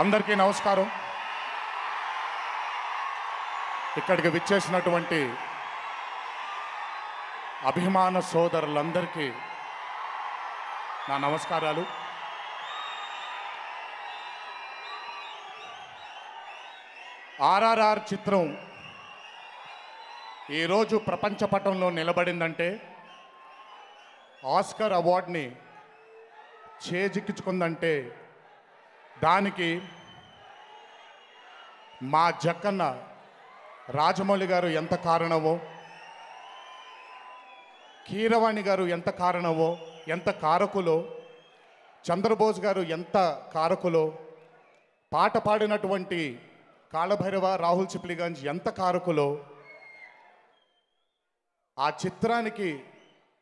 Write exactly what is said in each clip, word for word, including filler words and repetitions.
అందరికీ నమస్కారం. ఇక్కడికి విచ్చేసినటువంటి అభిమాన సోదరులందరికీ నా నమస్కారాలు. ఆర్ఆర్ఆర్ చిత్రం ఈ రోజు ప్రపంచ పటంలో నిలబడిందంటే ఆస్కార్ అవార్డుని చేజిక్కించుకుందంటే దానికి మా జక్కన్న రాజమౌళి గారు ఎంత కారణమో, कीरवाणी गारू ఎంత కారణమో, ఎంత కారకులో, చంద్రబోస్ గారు ఎంత కారకులో, పాట పాడినటువంటి కాలభైరవ, రాహుల్ చిప్లిగంజ్ ఎంత కారకులో, ఆ చిత్రానికి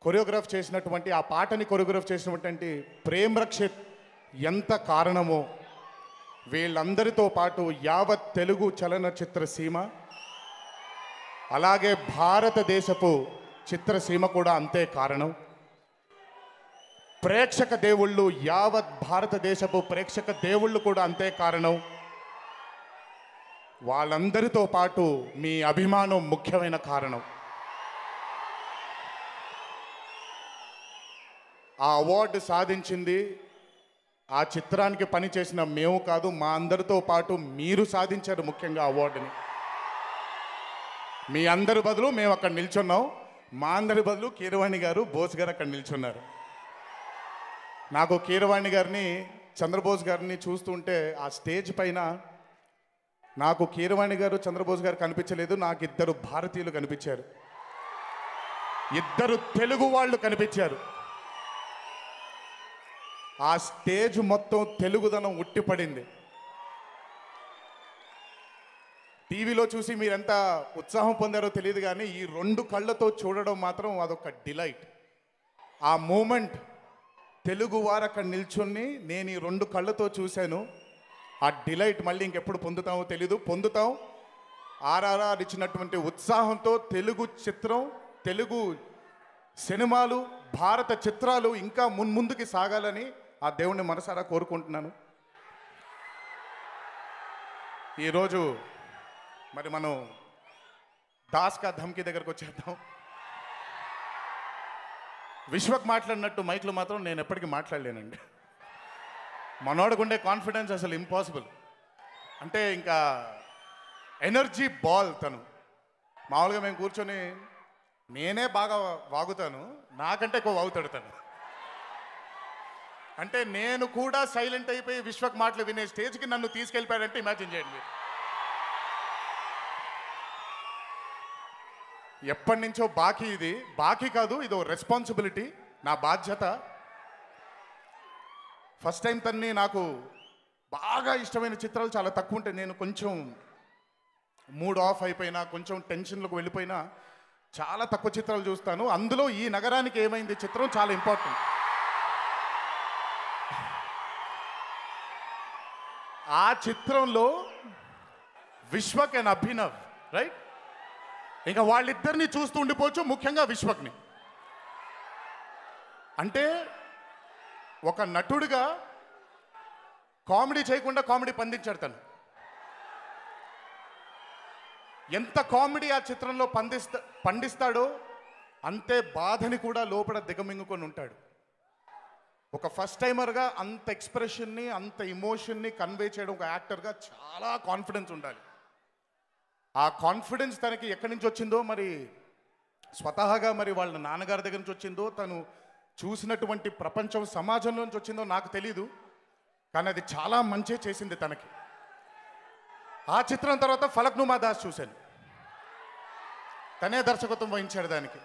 కొరియోగ్రాఫ్ చేసినటువంటి, ఆ పాటని కొరియోగ్రాఫ్ చేసినటువంటి ప్రేమ రక్షిత్ ఎంత కారణమో, వీళ్ళందరితో పాటు యావత్ తెలుగు చలనచిత్ర సీమ అలాగే భారతదేశపు చిత్రసీమ కూడా అంతే కారణం. ప్రేక్షక దేవుళ్ళు, యావత్ భారతదేశపు ప్రేక్షక దేవుళ్ళు కూడా అంతే కారణం. వాళ్ళందరితో పాటు మీ అభిమానం ముఖ్యమైన కారణం. ఆ అవార్డు సాధించింది ఆ చిత్రానికి పనిచేసిన మేము కాదు, మా అందరితో పాటు మీరు సాధించారు ముఖ్యంగా అవార్డుని. మీ అందరి బదులు మేము అక్కడ నిల్చున్నాం, మా అందరి బదులు कीरवाणी గారు, బోస్ గారు అక్కడ నిల్చున్నారు. నాకు कीरवाणी గారిని, చంద్రబోస్ గారిని చూస్తుంటే ఆ స్టేజ్ పైన నాకు कीरवाणी గారు, చంద్రబోస్ గారు కనిపించలేదు, నాకు ఇద్దరు భారతీయులు కనిపించారు, ఇద్దరు తెలుగు వాళ్ళు కనిపించారు. ఆ స్టేజ్ మొత్తం తెలుగుదనం ఉట్టిపడింది. టీవీలో చూసి మీరెంత ఉత్సాహం పొందారో తెలియదు, కానీ ఈ రెండు కళ్ళతో చూడడం మాత్రం అదొక డిలైట్. ఆ మూమెంట్ తెలుగు వారు అక్కడ నిల్చుని నేను ఈ రెండు కళ్ళతో చూశాను. ఆ డిలైట్ మళ్ళీ ఇంకెప్పుడు పొందుతామో తెలీదు, పొందుతాం. ఆర్ఆర్ఆర్ ఇచ్చినటువంటి ఉత్సాహంతో తెలుగు చిత్రం, తెలుగు సినిమాలు, భారత చిత్రాలు ఇంకా మున్ముందుకి సాగాలని ఆ దేవుణ్ణి మనసారా కోరుకుంటున్నాను. ఈరోజు మరి మనం దాస్ కా ధమ్కి దగ్గరకు వచ్చేద్దాం. విశ్వక్ మాట్లాడినట్టు మైక్లో మాత్రం నేను ఎప్పటికీ మాట్లాడలేనండి. మనోడికి ఉండే కాన్ఫిడెన్స్ అసలు ఇంపాసిబుల్. అంటే ఇంకా ఎనర్జీ బాల్ తను. మామూలుగా మేము కూర్చొని నేనే బాగా వాగుతాను, నాకంటే ఎక్కువ వాగుతాడు తను. అంటే నేను కూడా సైలెంట్ అయిపోయి విశ్వక్ మాటలు వినే స్టేజ్కి నన్ను తీసుకెళ్ళిపోయాడంటే ఇమాజిన్ చేయండి. ఎప్పటి నుంచో బాకీ, ఇది బాకీ కాదు, ఇదో రెస్పాన్సిబిలిటీ, నా బాధ్యత. ఫస్ట్ టైం తన్ని, నాకు బాగా ఇష్టమైన చిత్రాలు చాలా తక్కువ ఉంటాయి. నేను కొంచెం మూడ్ ఆఫ్ అయిపోయినా, కొంచెం టెన్షన్లకు వెళ్ళిపోయినా చాలా తక్కువ చిత్రాలు చూస్తాను. అందులో ఈ నగరానికి ఏమైంది చిత్రం చాలా ఇంపార్టెంట్. ఆ చిత్రంలో విశ్వక్ అండ్ అభినవ్, రైట్, ఇంకా వాళ్ళిద్దరిని చూస్తూ ఉండిపోవచ్చు, ముఖ్యంగా విశ్వక్ని. అంటే ఒక నటుడిగా కామెడీ చేయకుండా కామెడీ పండించాడు తను. ఎంత కామెడీ ఆ చిత్రంలో పండిస్తా పండిస్తాడో అంతే బాధని కూడా లోపల దిగమింగుకొని ఉంటాడు. ఒక ఫస్ట్ టైమర్గా అంత ఎక్స్ప్రెషన్ని, అంత ఇమోషన్ని కన్వే చేయడం ఒక యాక్టర్గా చాలా కాన్ఫిడెన్స్ ఉండాలి. ఆ కాన్ఫిడెన్స్ తనకి ఎక్కడి నుంచి వచ్చిందో, మరి స్వతహాగా మరి వాళ్ళ నాన్నగారి దగ్గర నుంచి వచ్చిందో, తను చూసినటువంటి ప్రపంచం, సమాజంలో నుంచి వచ్చిందో నాకు తెలీదు, కానీ అది చాలా మంచి చేసింది తనకి. ఆ చిత్రం తర్వాత ఫలక్నుమా దాస్ చూశాను, తనే దర్శకత్వం వహించాడు దానికి.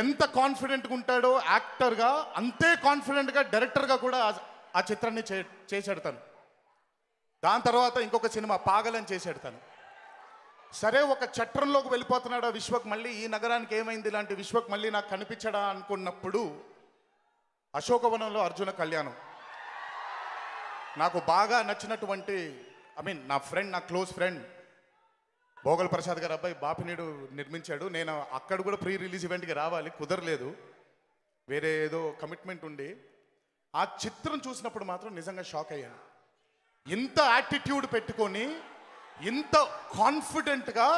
ఎంత కాన్ఫిడెంట్గా ఉంటాడో యాక్టర్గా, అంతే కాన్ఫిడెంట్గా డైరెక్టర్గా కూడా ఆ చిత్రాన్ని చే చేశాడు తను. దాని తర్వాత ఇంకొక సినిమా పాగలని చేశాడు తను. సరే, ఒక చట్రంలోకి వెళ్ళిపోతున్నాడా విశ్వక్, మళ్ళీ ఈ నగరానికి ఏమైంది ఇలాంటి విశ్వక్ మళ్ళీ నాకు కనిపించడా అనుకున్నప్పుడు అశోకవనంలో అర్జున కళ్యాణం, నాకు బాగా నచ్చినటువంటి, ఐ మీన్ నా ఫ్రెండ్, నా క్లోజ్ ఫ్రెండ్ భోగల్్ ప్రసాద్ గారు అబ్బాయి బాపినీడు నిర్మించాడు. నేను అక్కడ కూడా ప్రీ రిలీజ్ ఈవెంట్కి రావాలి, కుదరలేదు, వేరే ఏదో కమిట్మెంట్ ఉండి. ఆ చిత్రం చూసినప్పుడు మాత్రం నిజంగా షాక్ అయ్యాను. ఇంత యాటిట్యూడ్ పెట్టుకొని ఇంత కాన్ఫిడెంట్ గా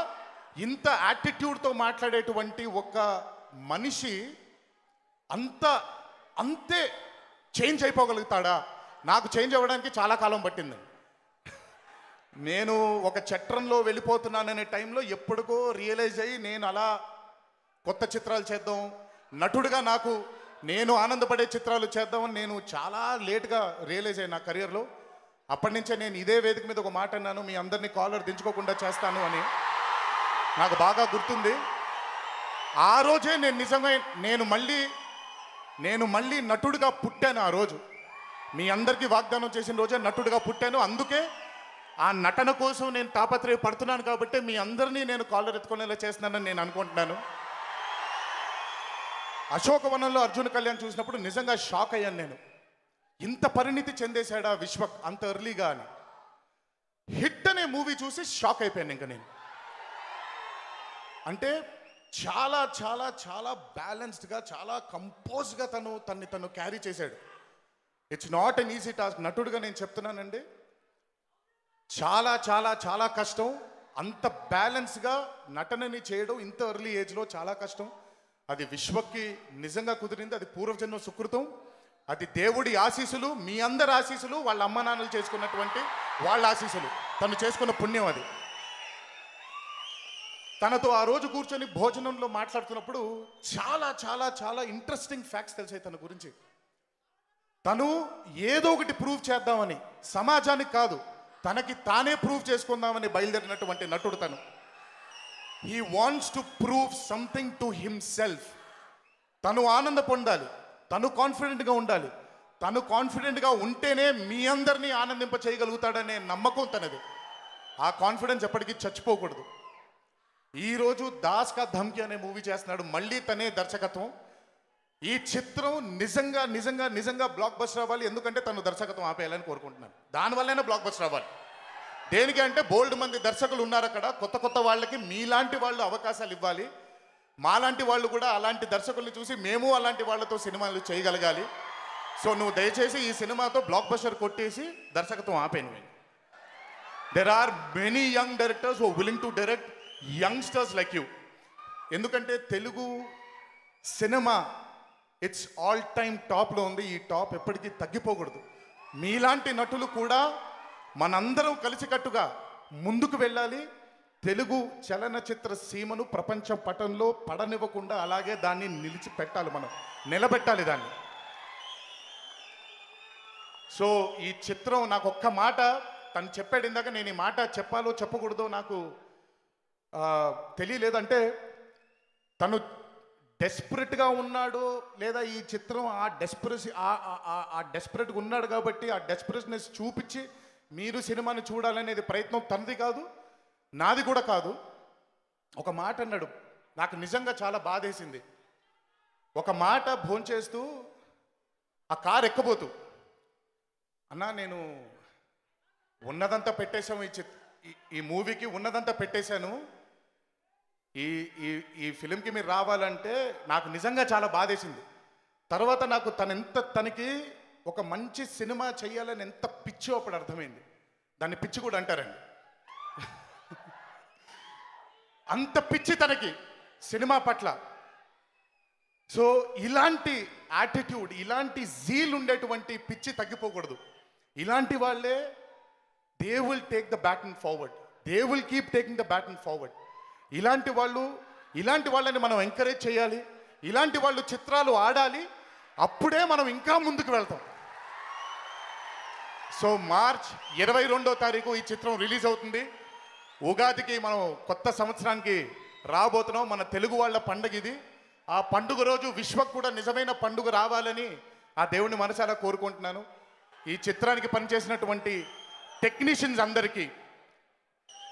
ఇంత యాటిట్యూడ్ తో మాట్లాడేటువంటి ఒక మనిషి అంత అంతే చేంజ్ అయిపోగలుగుతాడా? నాకు చేంజ్ అవ్వడానికి చాలా కాలం పట్టింది. నేను ఒక చట్రంలో వెళ్ళిపోతున్నాననే టైంలో ఎప్పటికో రియలైజ్ అయ్యి నేను అలా కొత్త చిత్రాలు చేద్దాం, నటుడిగా నాకు నేను ఆనందపడే చిత్రాలు చేద్దామని నేను చాలా లేట్గా రియలైజ్ అయ్యి నా కెరియర్లో. అప్పటి నుంచే నేను ఇదే వేదిక మీద ఒక మాట అన్నాను, మీ అందరినీ కాలర్ దించుకోకుండా చేస్తాను అని. నాకు బాగా గుర్తుంది ఆ రోజే. నేను నిజంగా నేను మళ్ళీ నేను మళ్ళీ నటుడిగా పుట్టాను. ఆ రోజు మీ అందరికీ వాగ్దానం చేసిన రోజే నటుడిగా పుట్టాను. అందుకే ఆ నటన కోసం నేను తాపత్రయ పడుతున్నాను కాబట్టి మీ అందరినీ నేను కాలర్ ఎత్తుకునేలా చేస్తున్నానని నేను అనుకుంటున్నాను. అశోకవనంలో అర్జున్ కళ్యాణ్ చూసినప్పుడు నిజంగా షాక్ అయ్యాను నేను. ఇంత పరిణితి చెందేశాడా విశ్వక్ అంత ఎర్లీగా అని. హిట్ అనే మూవీ చూసి షాక్ అయిపోయాను. ఇంకా నేను అంటే చాలా చాలా చాలా బ్యాలెన్స్డ్గా చాలా కంపోజ్డ్గా తను తన్ని తను క్యారీ చేశాడు. It's not an easy task. నటుడుగా నేను చెప్తున్నానండి, చాలా చాలా చాలా కష్టం. అంత బ్యాలెన్స్గా నటనని చేయడం ఇంత ఎర్లీ ఏజ్లో చాలా కష్టం. అది విశ్వక్కి నిజంగా కుదిరింది. అది పూర్వజన్మ సుకృతం, అది దేవుడి ఆశీస్సులు, మీ అందరి ఆశీస్సులు, వాళ్ళ అమ్మ నాన్నలు చేసుకున్నటువంటి వాళ్ళ ఆశీస్సులు, తను చేసుకున్న పుణ్యం అది. తనతో ఆ రోజు కూర్చొని భోజనంలో మాట్లాడుతున్నప్పుడు చాలా చాలా చాలా ఇంట్రెస్టింగ్ ఫ్యాక్ట్స్ తెలిసాయి తన గురించి. తను ఏదో ఒకటి ప్రూవ్ చేద్దామని, సమాజానికి కాదు తనకి తానే ప్రూవ్ చేసుకుందామని బయలుదేరినటువంటి నటుడు తను. He wants to prove something to himself. తను ఆనంద పొందాలి, తను కాన్ఫిడెంట్గా ఉండాలి, తను కాన్ఫిడెంట్గా ఉంటేనే మీ అందరినీ ఆనందింప చేయగలుగుతాడనే నమ్మకం తనది. ఆ కాన్ఫిడెన్స్ ఎప్పటికీ చచ్చిపోకూడదు. ఈరోజు దాస్ కా ధమ్కి అనే మూవీ చేస్తున్నాడు, మళ్ళీ తనే దర్శకత్వం. ఈ చిత్రం నిజంగా నిజంగా నిజంగా బ్లాక్ బస్టర్ అవ్వాలి. ఎందుకంటే తను దర్శకత్వం ఆపేయాలని కోరుకుంటున్నాను. దానివల్లనే బ్లాక్ బస్టర్ అవ్వాలి. దేనికి అంటే బోల్డ్ మంది దర్శకులు ఉన్నారు అక్కడ. కొత్త కొత్త వాళ్ళకి మీలాంటి వాళ్ళు అవకాశాలు ఇవ్వాలి. మాలాంటి వాళ్ళు కూడా అలాంటి దర్శకుల్ని చూసి మేము అలాంటి వాళ్ళతో సినిమాలు చేయగలగాలి. సో నువ్వు దయచేసి ఈ సినిమాతో బ్లాక్ బస్టర్ కొట్టేసి దర్శకత్వం ఆపేను. There are many young directors who willing to direct youngsters like you. ఎందుకంటే Telugu cinema it's all time టాప్లో ఉంది. ఈ టాప్ ఎప్పటికీ తగ్గిపోకూడదు. మీలాంటి నటులు కూడా మనందరం కలిసికట్టుగా ముందుకు వెళ్ళాలి. తెలుగు చలనచిత్ర సీమను ప్రపంచ పటంలో పడనివ్వకుండా అలాగే దాన్ని నిలిచిపెట్టాలి, మనం నిలబెట్టాలి దాన్ని. సో ఈ చిత్రం నాకు ఒక్క మాట తను చెప్పాడు ఇందాక, నేను ఈ మాట చెప్పాలో చెప్పకూడదో నాకు తెలియలేదంటే, తను డెస్పరేట్గా ఉన్నాడు లేదా ఈ చిత్రం ఆ డెస్పరసీ ఆ డెస్పరేట్గా ఉన్నాడు కాబట్టి ఆ డెస్పరస్నెస్ చూపించి మీరు సినిమాని చూడాలనేది ప్రయత్నం తనది కాదు, నాది కూడా కాదు. ఒక మాట అన్నాడు, నాకు నిజంగా చాలా బాధేసింది. ఒక మాట భోంచేస్తూ ఆ కారు ఎక్కబోతూ, అన్నా నేను ఉన్నదంతా పెట్టేశాము ఈ చిత్ర ఈ మూవీకి ఉన్నదంతా పెట్టేశాను, ఈ ఈ ఈ ఫిలింకి మీరు రావాలంటే నాకు నిజంగా చాలా బాధేసింది. తర్వాత నాకు తను ఎంత తనకి ఒక మంచి సినిమా చేయాలని ఎంత పిచ్చో అప్పుడు అర్థమైంది. దాన్ని పిచ్చి కూడా అంటారండి. అంత పిచ్చి తనకి సినిమా పట్ల. సో ఇలాంటి యాటిట్యూడ్, ఇలాంటి జీల్ ఉండేటువంటి పిచ్చి తగ్గిపోకూడదు. ఇలాంటి వాళ్ళే they will take the baton forward, they will keep taking the baton forward. ఇలాంటి వాళ్ళు ఇలాంటి వాళ్ళని మనం ఎంకరేజ్ చేయాలి. ఇలాంటి వాళ్ళు చిత్రాలు ఆడాలి. అప్పుడే మనం ఇంకా ముందుకు వెళ్తాం. సో మార్చ్ ఇరవై రెండో తారీఖు ఈ చిత్రం రిలీజ్ అవుతుంది. ఉగాదికి మనం కొత్త సంవత్సరానికి రాబోతున్నాం. మన తెలుగు వాళ్ళ పండుగ ఇది. ఆ పండుగ రోజు విశ్వకు కూడా నిజమైన పండుగ రావాలని ఆ దేవుని మనసారా కోరుకుంటున్నాను. ఈ చిత్రానికి పనిచేసినటువంటి టెక్నీషియన్స్ అందరికీ,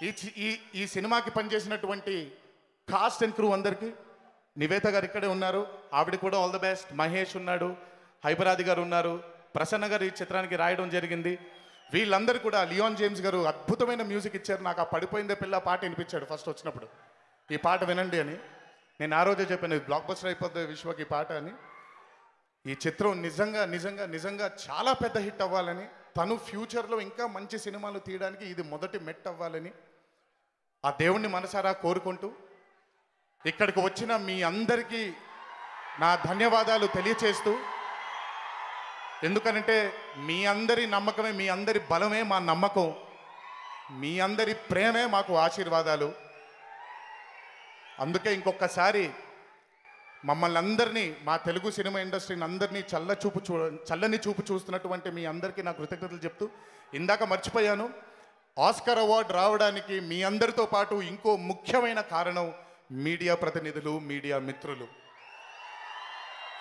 ఈ ఈ ఈ సినిమాకి పనిచేసినటువంటి కాస్ట్ అండ్ క్రూ అందరికీ, నివేత గారు ఇక్కడే ఉన్నారు, ఆవిడ కూడా ఆల్ ద బెస్ట్. మహేష్ ఉన్నాడు, హైబరాది గారు ఉన్నారు, ప్రసన్న గారు ఈ చిత్రానికి రాయడం జరిగింది. వీళ్ళందరూ కూడా, లియోన్ జేమ్స్ గారు అద్భుతమైన మ్యూజిక్ ఇచ్చారు. నాకు ఆ పడిపోయిందే పిల్ల పాట వినిపించాడు ఫస్ట్ వచ్చినప్పుడు, ఈ పాట వినండి అని. నేను ఆ రోజే చెప్పాను, బ్లాక్ బస్టర్ అయిపోతుంది విశ్వకి ఈ పాట అని. ఈ చిత్రం నిజంగా నిజంగా నిజంగా చాలా పెద్ద హిట్ అవ్వాలని తను ఫ్యూచర్లో ఇంకా మంచి సినిమాలు తీయడానికి ఇది మొదటి మెట్ అవ్వాలని ఆ దేవుణ్ణి మనసారా కోరుకుంటూ ఇక్కడికి వచ్చిన మీ అందరికీ నా ధన్యవాదాలు తెలియజేస్తూ ఎందుకంటే మీ అందరి నమ్మకమే మీ అందరి బలమే మా నమ్మకం మీ అందరి ప్రేమే మాకు ఆశీర్వాదాలు అందుకే ఇంకొకసారి మమ్మల్ని అందరినీ మా తెలుగు సినిమా ఇండస్ట్రీని అందరినీ చల్ల చూపు చూ చల్లని చూపు చూస్తున్నటువంటి మీ అందరికీ నా కృతజ్ఞతలు చెప్తూ ఇందాక మర్చిపోయాను ఆస్కార్ అవార్డు రావడానికి మీ అందరితో పాటు ఇంకో ముఖ్యమైన కారణం మీడియా ప్రతినిధులు మీడియా మిత్రులు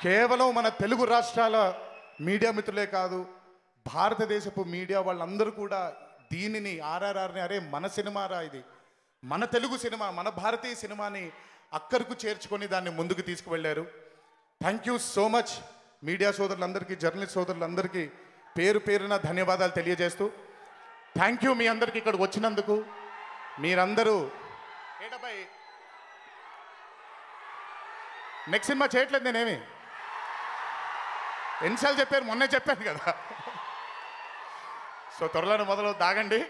కేవలం మన తెలుగు రాష్ట్రాల మీడియా మిత్రులే కాదు భారతదేశపు మీడియా వాళ్ళందరూ కూడా దీనిని ఆర్ఆర్ఆర్ని అరే మన సినిమా రా ఇది మన తెలుగు సినిమా మన భారతీయ సినిమాని అక్కరకు చేర్చుకొని దాన్ని ముందుకు తీసుకువెళ్ళారు thank you so much media సోదరులందరికీ జర్నలిస్ట్ సోదరులందరికీ పేరు పేరున ధన్యవాదాలు తెలియజేస్తూ థ్యాంక్ యూ మీ అందరికీ ఇక్కడికి వచ్చినందుకు మీరందరూ ఏడబై నెక్స్ట్ సినిమా చేయట్లేదు నేనేమి ఎన్నిసార్లు చెప్పారు మొన్నే చెప్పాను కదా సో త్వరలో మొదలు దాగండి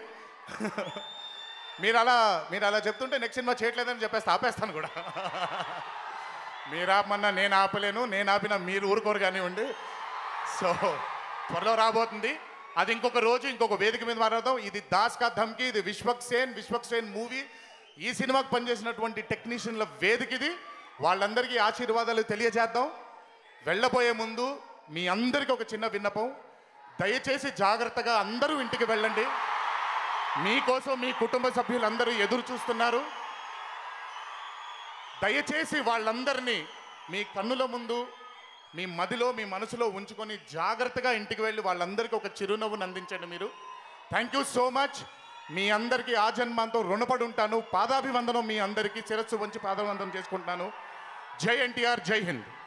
మీరు అలా మీరు అలా చెప్తుంటే నెక్స్ట్ సినిమా చేయట్లేదని చెప్పేసి ఆపేస్తాను కూడా మీరు ఆపమన్నా నేను ఆపలేను నేను ఆపినా మీరు ఊరుకోరు కానివ్వండి సో త్వరలో రాబోతుంది అది ఇంకొక రోజు ఇంకొక వేదిక మీద మాట్లాడదాం ఇది దాస్ కా ధమ్కి ఇది విశ్వక్ సేన్ విశ్వక్ సేన్ మూవీ ఈ సినిమాకు పనిచేసినటువంటి టెక్నీషియన్ల వేదిక ఇది వాళ్ళందరికీ ఆశీర్వాదాలు తెలియజేద్దాం వెళ్ళబోయే ముందు మీ అందరికీ ఒక చిన్న విన్నపం దయచేసి జాగ్రత్తగా అందరూ ఇంటికి వెళ్ళండి మీకోసం మీ కుటుంబ సభ్యులందరూ ఎదురు చూస్తున్నారు దయచేసి వాళ్ళందరినీ మీ కన్నుల ముందు మీ మదిలో మీ మనసులో ఉంచుకొని జాగ్రత్తగా ఇంటికి వెళ్ళి వాళ్ళందరికీ ఒక చిరునవ్వును అందించండి మీరు థ్యాంక్ యూ సో మచ్ మీ అందరికీ ఆ జన్మాంతో రుణపడి ఉంటాను పాదాభివందనం మీ అందరికీ శిరస్సు వంచి పాదాభివందనం చేసుకుంటున్నాను జై ఎన్టీఆర్ జై హింద్